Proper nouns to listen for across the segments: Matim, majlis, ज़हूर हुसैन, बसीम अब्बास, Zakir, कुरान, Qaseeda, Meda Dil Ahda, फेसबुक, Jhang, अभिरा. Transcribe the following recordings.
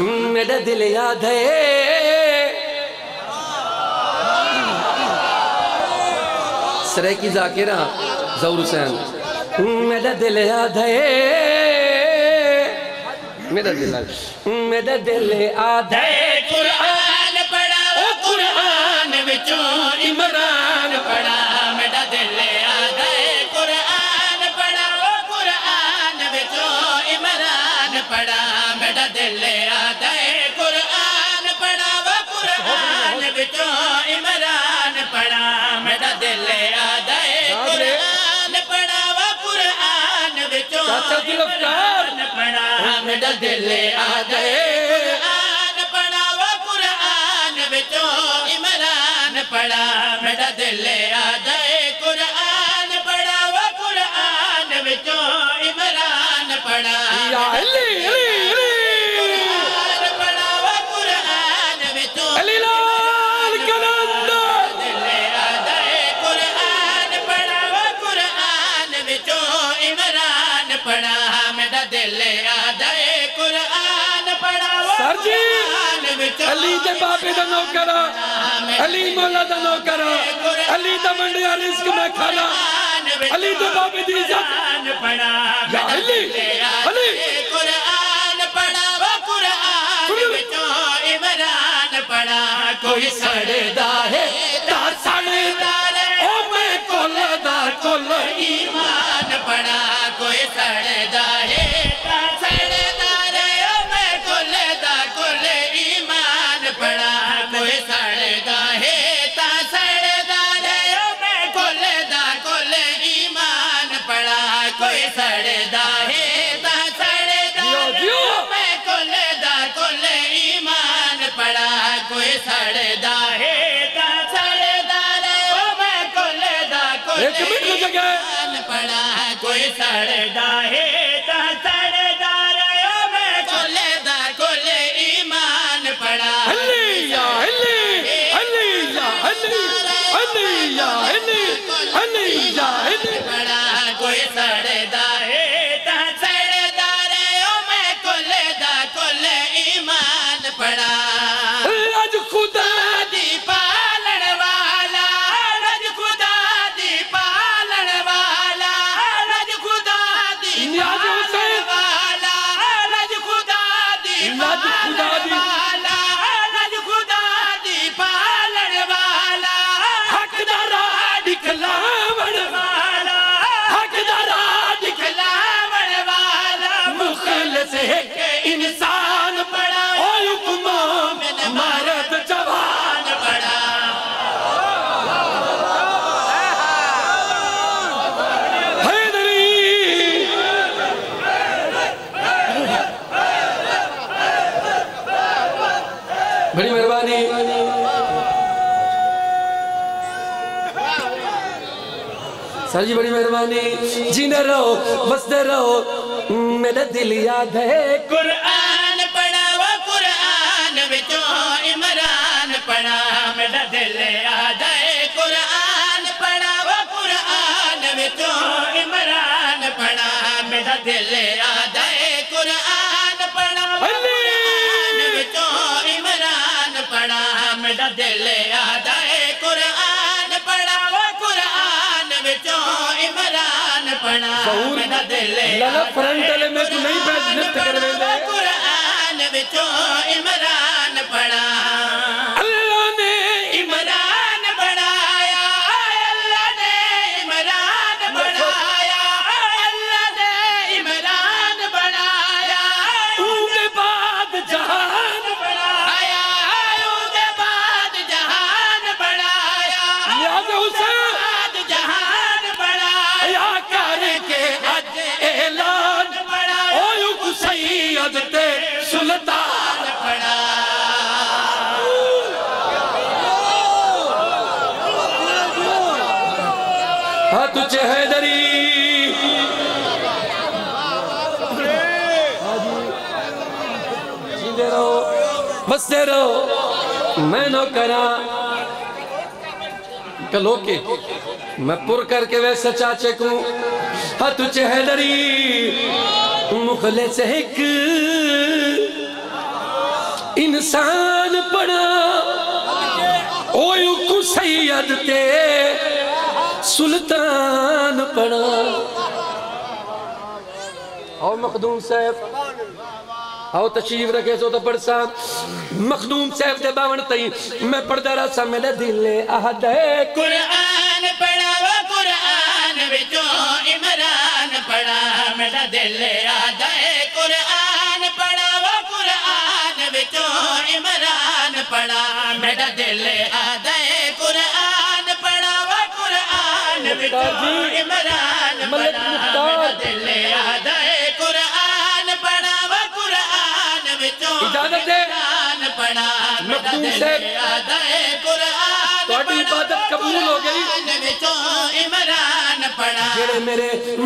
मेरा दिल याद है सरे की जाकिरा ज़हूर हुसैन। मेरा दिल याद है, मेरा दिल याद, मेरा दिल याद है कुरान पढ़ा कुरान विचों इमरान पढ़ा। मेरा दिल याद है कुरान पढ़ा कुरान विचों इमरान पढ़ा। मेरा दिल याद है कुरान पढ़ा कुरान विचों इमरान पढ़ा। मेरा दिल याद है कुरान पढ़ा कुरान विचों इमरान पढ़ा। मेरा दिल याद है पढ़ा। मेरा दिल याद है कुरान पढ़ा व कुरान विचों इमरान पढ़ा। कुरान पढ़ा व कुरान विचों दिल याद है कुरान पढ़ा व कुरान विचों इमरान पढ़ा। मेरा दिल याद है कुरान पढ़ा व कुरान विचों अली दे बाबे दा नौकरा अली मौला दा नौकरा अली दा मंडिया रिस्क में खाना अली दे बाबे दी इज्जत पढ़ा। अली अली कुरान पढ़ा व कुरान विचों इमरान पढ़ा। कोई सड़दा है ता सड़दा रे ओ मैं कोल ईमान पढ़ा। कोई सड़दा है ता सड़दा रे ओ मैं कोल ईमान पढ़ा। कोई सड़दा है ता सड़दा रे ओ मैं कोल ईमान पढ़ा। कोई सड़दा है ता सड़दा रे ओ मैं कोल ईमान पढ़ा। कोई सड़दा है ता सड़दा रे ओ मैं कोल ईमान पढ़ा। कोई सड़दा है ता सड़दा रे ओ मैं कोल ईमान पढ़ा। कोई सड़दा है ता सड़दा रे ओ मैं कोल ईमान पढ़ा। रज खुदा दी पालन वाला रज खुदा दी पालन वाला रज खुदा दी पालन वाला रज खुदा दी पालन वाला रज खुदा दी पालन वाला हकदार दिखलावण वाला हकदार दिखलावण वाला मुखलस है के इंसान पड़ा और हुक्मों में मर्द जवान पड़ा। हैदरी बड़ी मेहरबानी सर जी, बड़ी मेहरबानी। जीने रहो बसते रहो। मेरा दिल याद है कुरान पढ़ा व कुरान विचों इमरान पढ़ा। मेरा दिल याद है कुरान पढ़ा व कुरान विचों इमरान पढ़ा। मेरा दिल याद है कुरान पढ़ा व कुरान विचों इमरान पढ़ा। मेरा दिल याद है कुरान पढ़ा व कुरान विचों इमरान पढ़ा। मेरा दिल लला फ्रंटल में तू नहीं बैठ नृत्य करवेंदा कुरान विचों इमरान पढ़ा। अल्लाह ने इमरान बनाया अल्लाह ने इमरान बनाया अल्लाह ने इमरान बनाया। उसके बाद जहान बनाया उसके बाद जहान बनाया। याद हुसैन सुल्तान पढ़ा। हाँ तुझे हैदरी जीते रहो बसते रहो। मैं नौकरा कलो के मैं पुर करके वैसे चाचे को। हाँ तुझे हैदरी मुखले से हिक इंसान बना ओ सैयद ते सुल्तान बना। आओ मखदूम साहब आओ तशरीफ रखे सो तो पढ़ सा मखदूम साहब दे बावन तई मैं पढ़दा रहा सा मेरे दिल अहद कुरान पढ़ा वा कुरान विचो इमरान पढ़ा मेरा दिल अहद कुरान पढ़ा वा कुरान विचो इमरान पढ़ा मेरा दिल अहद कुरान पढ़ा वा कुरान विचो इमरान पढ़ा मेरा दिल अहद इजाजत दे मखदूम साहब तुम्हारी इबादत कबूल हो गई। जेड़े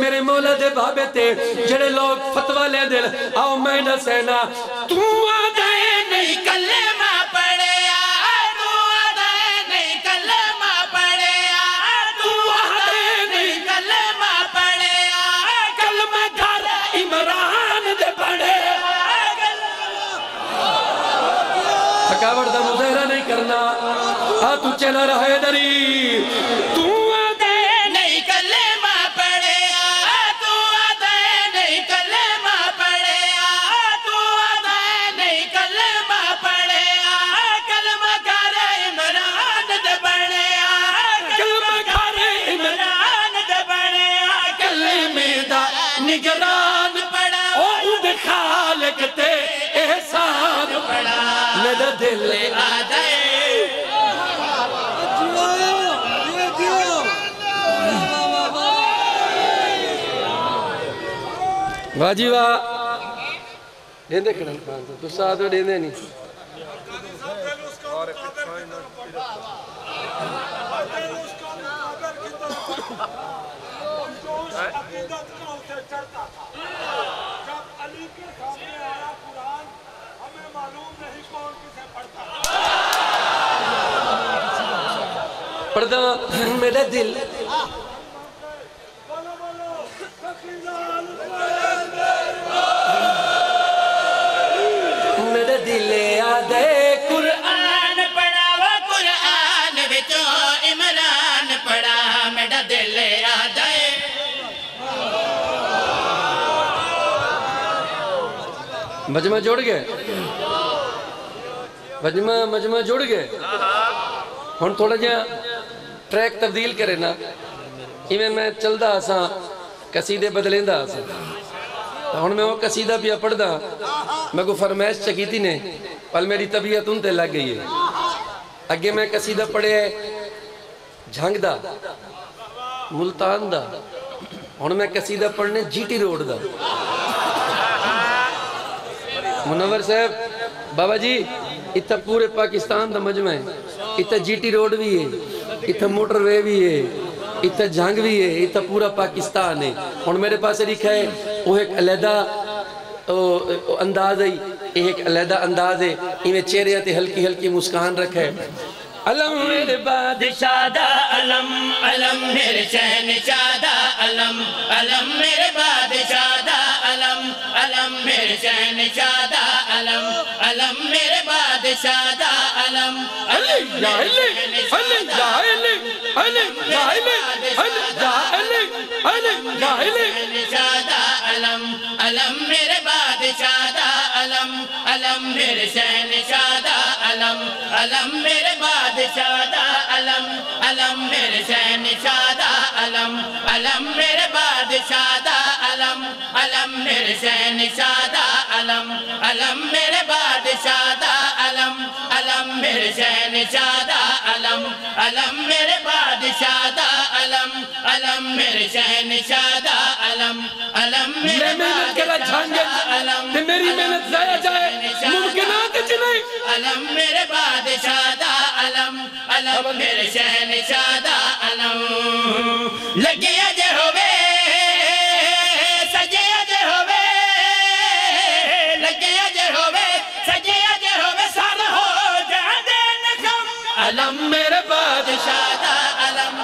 मेरे मौला दे बाबे ते जेड़े लोग फतवा ले दे आओ मैं ना सहना तू आदा नहीं कलेमा पढ़या तू आदा नहीं कलेमा पढ़या तू आदा नहीं कलेमा पढ़या कलमा घर इमरान दे पढ़े थकावट का मुजाहरा नहीं करना आ तू चला रहा है दरी तू आदे नहीं कलेमा पढ़या तू आदे नहीं कलेमा पढ़या तू आदे नहीं कलेमा पढ़या कलमा घर इमरान दे पढ़या कलमा घर इमरान दे पढ़या कलमे दा निगरान पढ़ा ओ दे खालिक ते एहसान पढ़ा मेरा दिल आदा वाह जी वाह देंदे खड़न खान तो तुसा तो देंदे नहीं पर्दा मेरा दिल मेरा दिल याद है कुरान पढ़ा वा कुरान विचो इमरान पढ़ा मेरा दिल याद है मजमा जोड़ गए मजमा जोड़ गए हम थोड़ा जहा ट्रैक तब्दील करे ना इवें मैं चलता सा कसीदे बदलेंदा सा हूँ मैं वो कसीदा पिया पढ़दा मैं को फरमाइश चकीती ने पल मेरी तबीयत उनते लग गई है अगे मैं कसीदा पढ़िया झंग दा मुल्तान दा हूँ मैं कसीदा पढ़ने जीटी रोड दा। मुनव्वर साहब बाबा जी इतना पूरे पाकिस्तान का मजमा है इतना जीटी रोड भी है इतना मोटरवे भी है इतना जंग भी है इतना पूरा पाकिस्तान है। और मेरे पास लिखा है वो एक अलहदा अंदाज है एक अलहदा अंदाज है इन्हें चेहरे ते हल्की हल्की मुस्कान रखे अलम मेरे बादशाह दा अलम अलम मेरे शहनशाह दा अलम अलम मेरे बादशाह दा अलम अलम मेरे शहनशाह दा अलम अलम मेरे बादशाह दा अलम अलम जाहिले अलम जाहिले अलम जाहिले अलम जाहिले अलम जाहिले शहनशाह दा अलम अलम मेरे बादशाह दा अलम अलम मेरे शहनशाह दा अलम अलम मेरे बादशाह दा अलम अलम मेरे शहनशाह दा अलम अलम मेरे बादशाह दा अलम अलम मेरे शहनशाह दा अलम अलम मेरे बादशाह दा अलम अलम मेरे शहनशाह दा अलम अलम मेरे बादशाह दा अलम अलम मेरे शहनशाह दा अलम अलम मेरे बादशाह मेरी मेहनत जाया जाए मुमकिनात च नहीं अलम मेरे बादशाह दा अलम अलम मेरे शहनशाह दा अलम लगे जे होवे सजे जे होवे लगे जे होवे सजे जे होवे सर हो जांदे नगम अलम मेरे बादशाह दा अलम।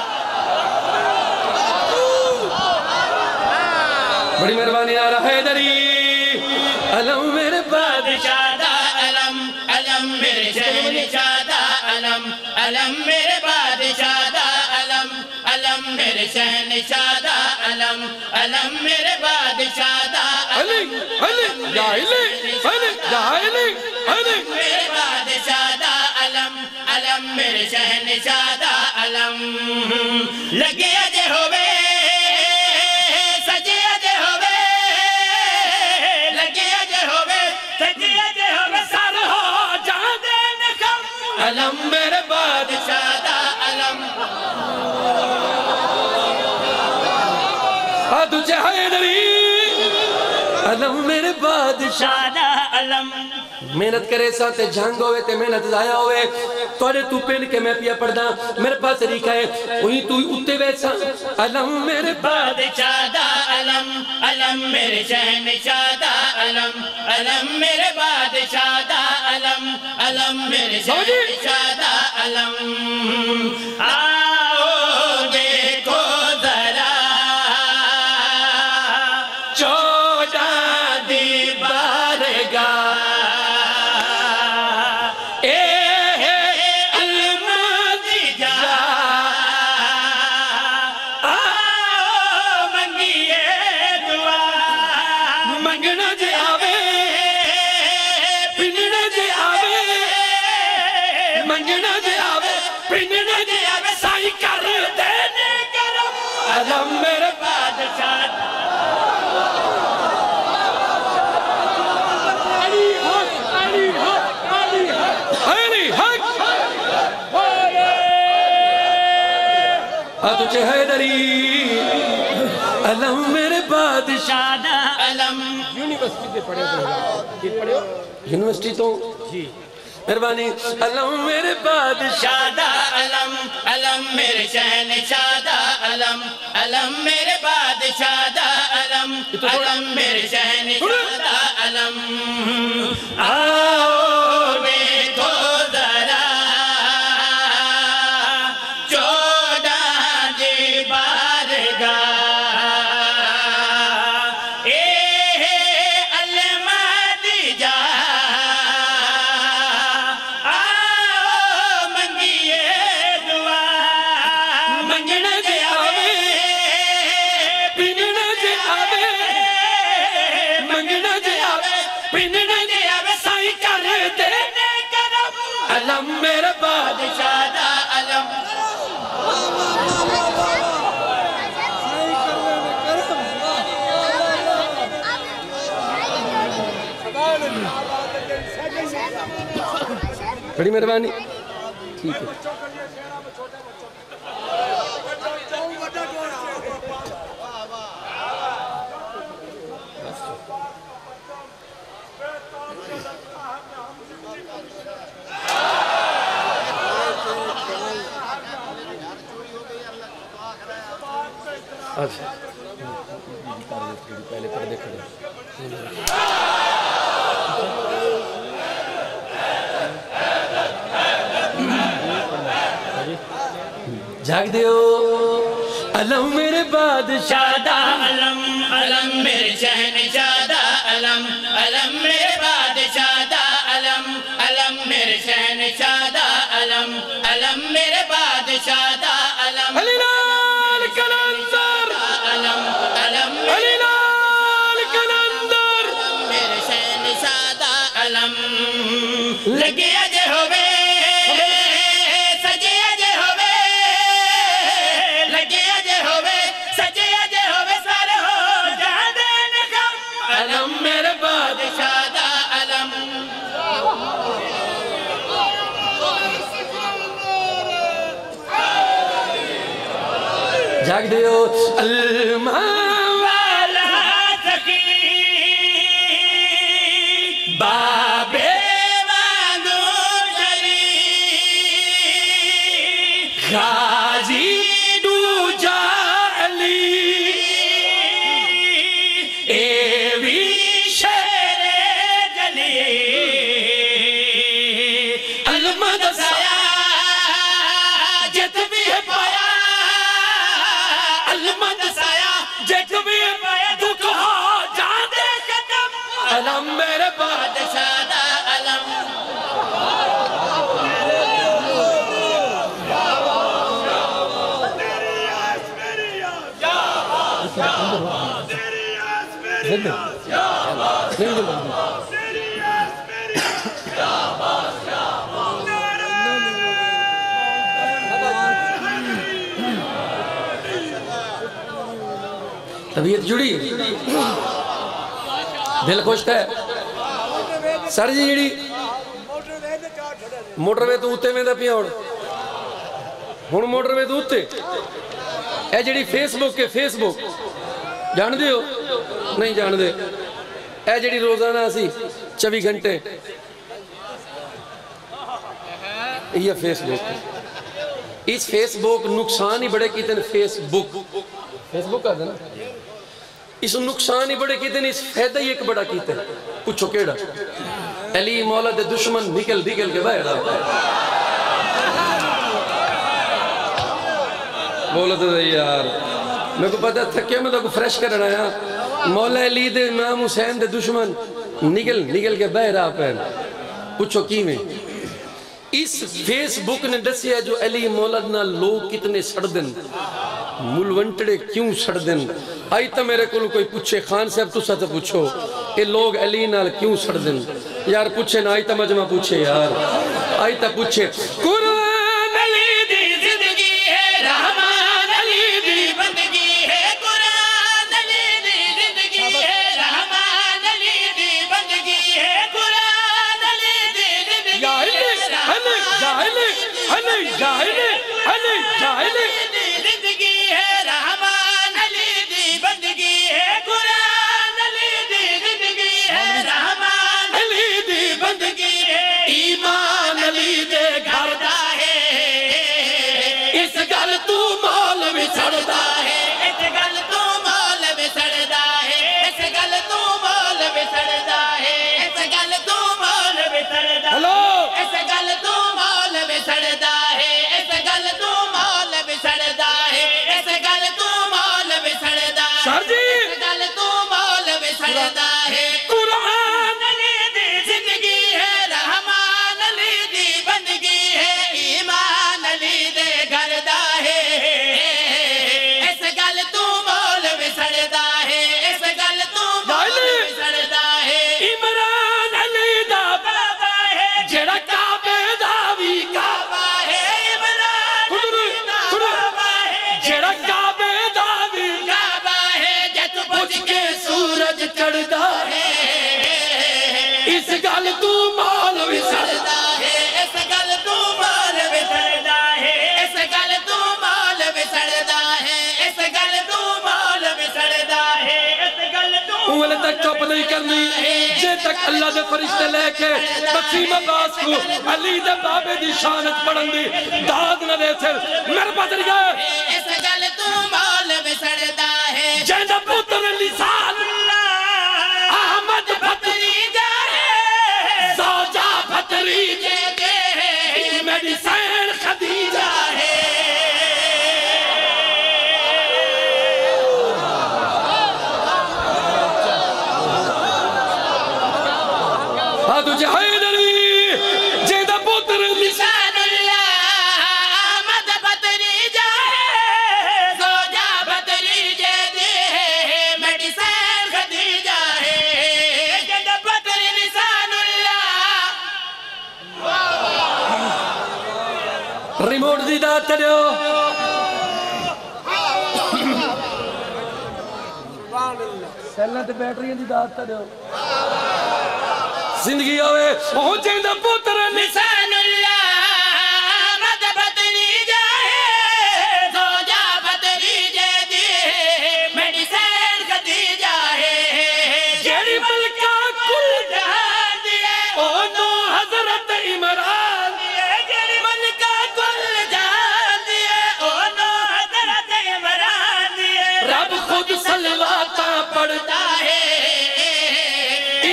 बड़ी मेहरबानी आ रहा है दरी अलम मेरे बादशाह दा मेरे शहन शादा अलम अलम मेरे बादशाह दा अलम अलम मेरे शहन शादा अलम अलम मेरे बादशाह दा अलम मेरे बादशाह दा अलम अलम मेरे शहन शादा अलम लगे जे होवे अलम मेरे बादशाह दा अलम तुझे है नबी अलम मेरे बादशाह दा अलम। मेहनत करे साथे जंग होवे ते मेहनत जाया होवे तोरे तू पेन के मैं पिया पड़दा मेरे पास तरीका है वही तू उत्ते वैसा अलम मेरे बादशाह दा अलम अलम मेरे शहनशाह दा अलम अलम मेरे बादशाह दा अलम अलम मेरे शहनशाह दा अलम। आओ देखो जरा चौड़ा दी बारगाह अलम मेरे बादशाह अली हक अली हक अली हक अली हक बोले तुझे है दरी अलम मेरे बादशाह अलम। यूनिवर्सिटी से पढ़े हो पढ़े यूनिवर्सिटी तो जी मेहरबानी अलम मेरे बादशाह दा अलम अलम मेरे शहनशाह दा अलम अलम मेरे बादशाह दा अलम अलम मेरे शहनशाह दा अलम। आओ देखो जरा चौड़ा दी बारगाह मेरे बादशाह दा अलम बड़ी मेहरबानी ठीक है। अच्छा पहले पर देख जाग दियो अलम मेरे बादशाह दा अलम अलम मेरे शहनशाह दा अलम अलम मेरे बादशाह दा अलम अलम मेरे शहनशाह दा अलम अलम मेरे बादशाह दा अलम लगे जे होवे सजे जे होवे लगे जे होवे सजे जे होवे सारे हो जादे न गम अलम मेरे बादशाह दा अलम। जाग दियो अल्मा वाला सखी बाबे अलम मेरे बादशाह दा अलम नहीं देंगे। तबीयत जुड़ी, दिल खुश है सर जी। जी मोटरवे तो उत्ते वेंदा पिया, हुण मोटरवे तो उत्ते ए जी। फेसबुक के फेसबुक जानते हो नहीं जानते? ए जी रोजाना असी 24 घंटे ये फेसबुक, इस फेसबुक नुकसान ही बड़े कितने। फेसबुक कर देना, इस नुकसान ही बड़े कितने, इस फायदा ही एक बड़ा कितने। पूछो केड़ा? अली मौला दे दुश्मन निकल निकल के बाहर आ गए। बोला तो यार मेरे को पता थके, मैं तो फ्रेश करना आया। मौला अली दे इमाम हुसैन दे दुश्मन निकल निकल के बाहर आ पैन। पूछो किवें? इस फेसबुक ने दसिया जो अली मौला नाल लोग कितने सड़ दिन, मुलवंटड़े क्यों सड़ दिन। आई तो मेरे को कोई पूछे खान साहब तुसा तो पूछो ये लोग अली नाल क्यों सड़ दिन। यार पूछे ना, आई तो मजमा पूछे यार, आई तो पूछे। कुरान अली दी जिंदगी है, रहमान अली दी बंदगी है। कुरान अली दी जिंदगी है, रहमान अली दी बंदगी है। कुरान अली दी जिंदगी है, रहमान अली दी बंदगी है। चुप नहीं करनी जे तक अल्लाह के फरिश्ते लेके बसीम अब्बास को अली दे बाबे दी शान पढ़न दी दाद न दे। सिर मेरे बदल गए इस गल तू मौल बिसड़दा है। जेदा पुत्र लिसान अहमद भतरी जाए, सौजा भतरी दे है मेरी सैन खदीजा है। रिमोट दी दात करो, सेल्ला ते बैटरियां दी दात करो, जिंदगी आवे। ओ जेंदा पुत्र निसानुल्लाह पढ़ता है।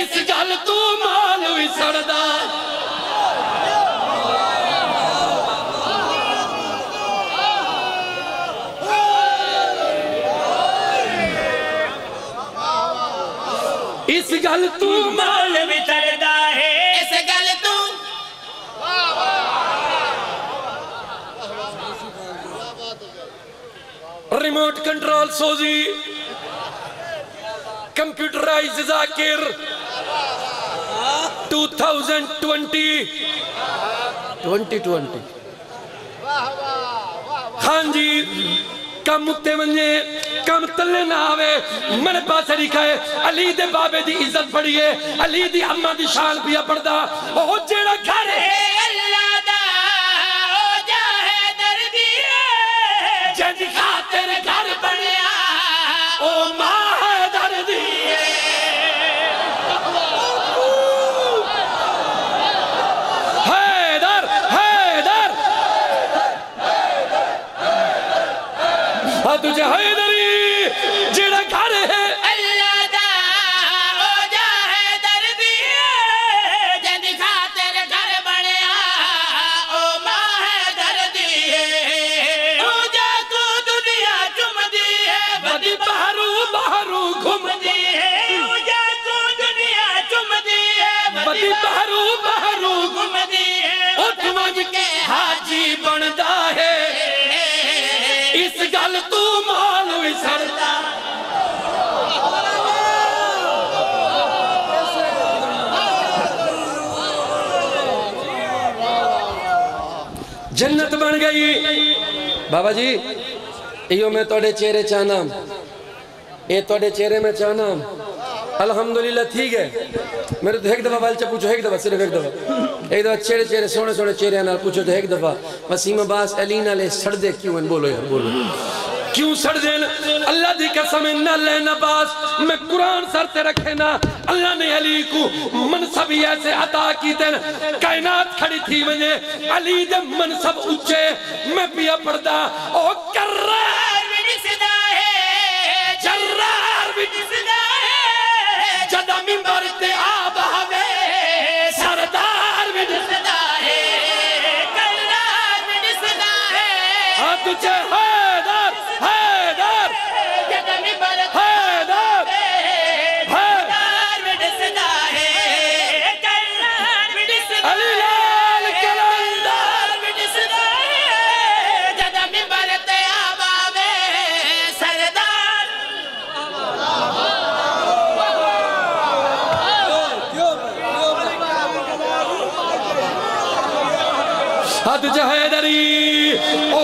इस गल तू माल विसड़दा है, इस गल तू माल विसड़दा है। इस गल तू रिमोट कंट्रोल सोजी computerized zakir 2020 हाँ जी कम उत्ते वंजे कम तले ना आवे मन पास लिखा है अली दे बाबे दी इज्जत बड़ी है अली दी अम्मा दी शान पिया पड़दा ओ जेड़ा घर है अल्लाह दा ओ जा है दर्दी है जदी खातिर घर बनया ओ मां है दर्दी है तुझे हैदरी जेड़ा घर है अल्लाह दा ओ जा है दर्दी है जदी खातिर घर बनया ओ मां है दर्दी है ओ जा तू दुनिया चुमदी है बदी बहरू बहरू घुमदी है ओ जा तू दुनिया चुमदी है बदी बहरू बहरू घुमदी है ओ तुमज के हाजी बनदा है इस गल तू माल विसरदा जन्नत बन गई बाबा जी इयो मैं तोड़े चेहरे चाहना ये तोड़े चेहरे में चाहना अल्हम्दुलिल्लाह ठीक है मेरे तो एक दफा वालचा पूछो एक दफा सिर्फ एक दफा चेहरे चेहरे सोने सोने चेहरे ना पूछो तो एक दफा वसीम अब्बास अली नाले सड़ दे क्यों बोलो यार बोलो क्यों सड़ देन अल्लाह दी कसम ना लेना बास मैं कुरान सर ते रखे ना अल्लाह ने अली को मनसब ऐसे अता कीते कायनात खड़ी थी वने अली दे मनसब ऊंचे मैं पिया पड़दा ओ करार भी दिसदा है जर्रार भी दिसदा है जदा मिंबर ते आ बहवे सरदार भी दिसदा है करार भी दिसदा है हां तुझे तुझे हैदरी ओ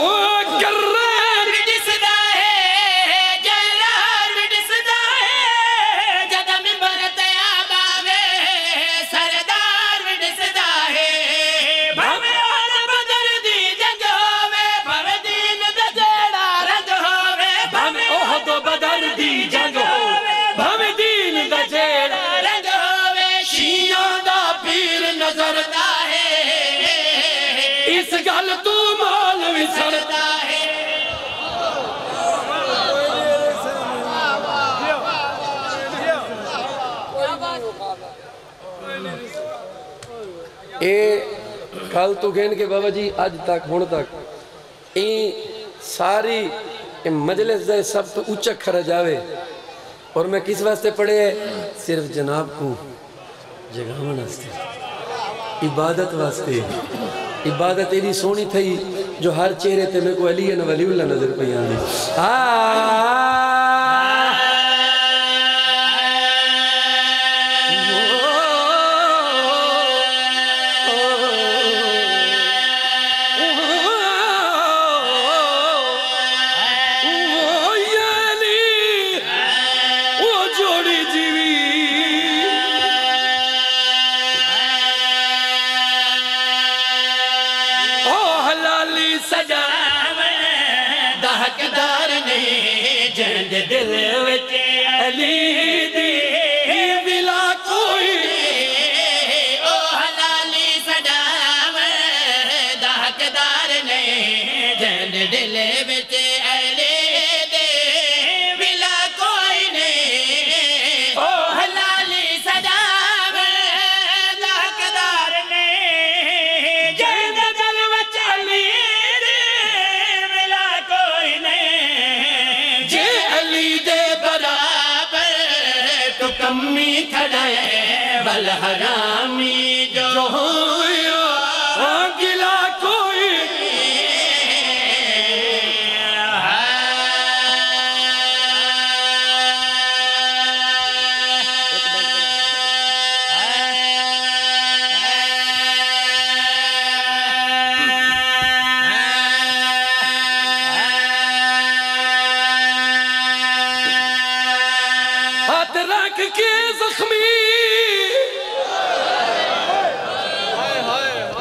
करार दिसदा है जलाल दिसदा है जदा मिंबर ते आबावे सरदार दिसदा है भवे अल बदर दी जंग होवे भवे दीन दा जेड़ा रंग होवे भवे ओहद बदर दी जंग होवे भवे दीन दा जेड़ा रंग होवे शीना दा पीर नजरदा इस गल तू माल विसरदा है कल तू गेन के बाबा जी आज तक हुण तक ई सारी मजलिस का सब तो उच्चा खर्च आवे और मैं किस वास्ते पढ़े सिर्फ जनाब को जगावन वास्ते इबादत वास्ते इबादत एडी सोहनी थई जो हर चेहरे ते मेरे को अली न वलीउल्ला नजर पई आंदी दिल विच अली दी बिला कोई ओ हलाली सजाव दा हकदार नहीं जन दिल विच अली दी बिला कोई नहीं ओ हलाली सजाव दा हकदार नहीं जन दिल विच अली दी बिला कोई नहीं जे कम्मी खड़ा है बल हरामी जो होयो गिला कोई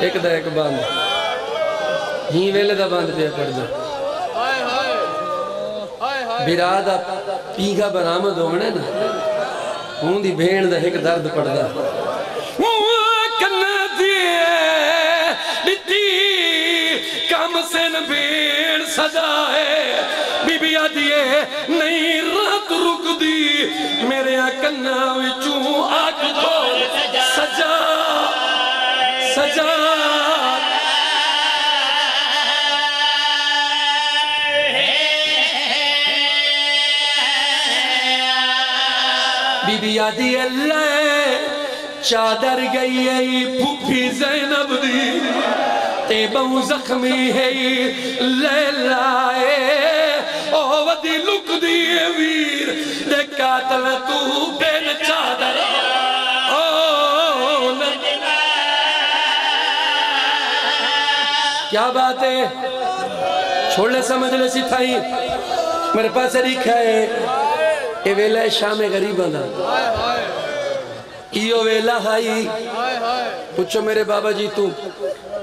एक दा एक बंद ही वेले दा बंद पे पढ़दा बिरा दा पीघा बरामद होने ना ऊंदी भेण दा एक दर्द पढ़दा सजा है बीबिया दिए नहीं रात रुक दी मेरे कन्ना विचू आग सजा सजा बीबिया दिए ले चादर गई फूफी ज़ैनब दी ते बहु जख्मी है ले लाए ओ वदी लुक दिए वीर दे कातल तू बेन चादर ओ क्या बात है छोड़े समझ ले सिथाई मेरे पास रिखा है ये वेला शाम गरीब बंदा यो वेला हाई पूछो मेरे बाबा जी तू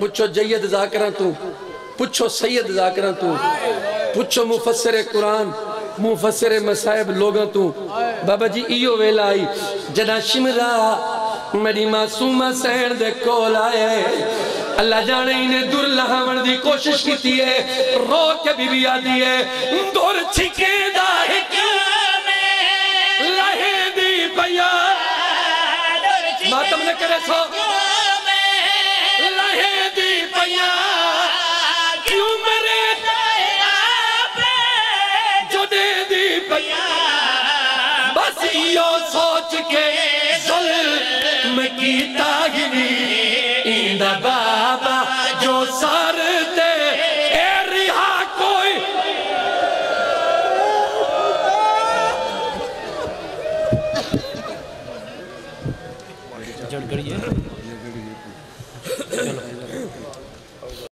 पूछो जैयद जाकरा तू पूछो सैयद जाकरा तू पूछो मुफस्सरे कुरान मुफस्सरे मसाइब लोगा तू बाबा जी इयो वेला आई जना शिमला मेरी मासूमा सैन दे कोल आए अल्लाह जाने इन्हें दूर लहावन दी कोशिश की है रो के बीबी आदि है दूर छिके दा लहे दी भैया मातम न करे सो क्यों मरे जो दे दी बस यो सोच के जुल्म की तागिनी